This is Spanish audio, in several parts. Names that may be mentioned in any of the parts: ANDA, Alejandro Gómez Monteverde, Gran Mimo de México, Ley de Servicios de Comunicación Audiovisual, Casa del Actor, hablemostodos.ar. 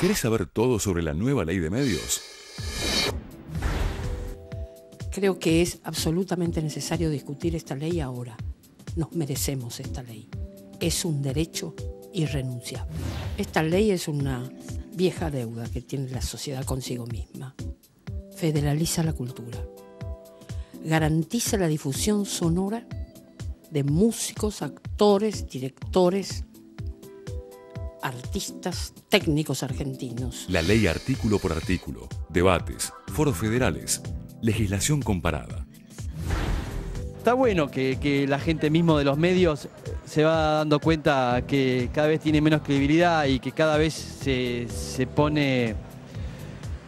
¿Querés saber todo sobre la nueva Ley de Medios? Creo que es absolutamente necesario discutir esta ley ahora. Nos merecemos esta ley. Es un derecho irrenunciable. Esta ley es una vieja deuda que tiene la sociedad consigo misma. Federaliza la cultura. Garantiza la difusión sonora de músicos, actores, directores, artistas, técnicos argentinos. La ley artículo por artículo, debates, foros federales, legislación comparada. Está bueno que la gente mismo de los medios se va dando cuenta que cada vez tiene menos credibilidad y que cada vez se pone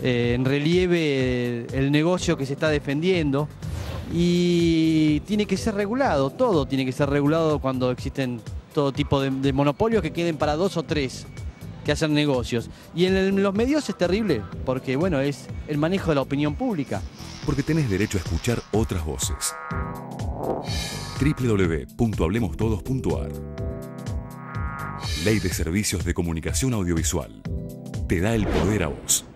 en relieve el negocio que se está defendiendo, y tiene que ser regulado, todo tiene que ser regulado cuando existen todo tipo de monopolios que queden para dos o tres que hacen negocios. Y en los medios es terrible, porque bueno, es el manejo de la opinión pública. Porque tenés derecho a escuchar otras voces. www.hablemostodos.ar. Ley de Servicios de Comunicación Audiovisual. Te da el poder a vos.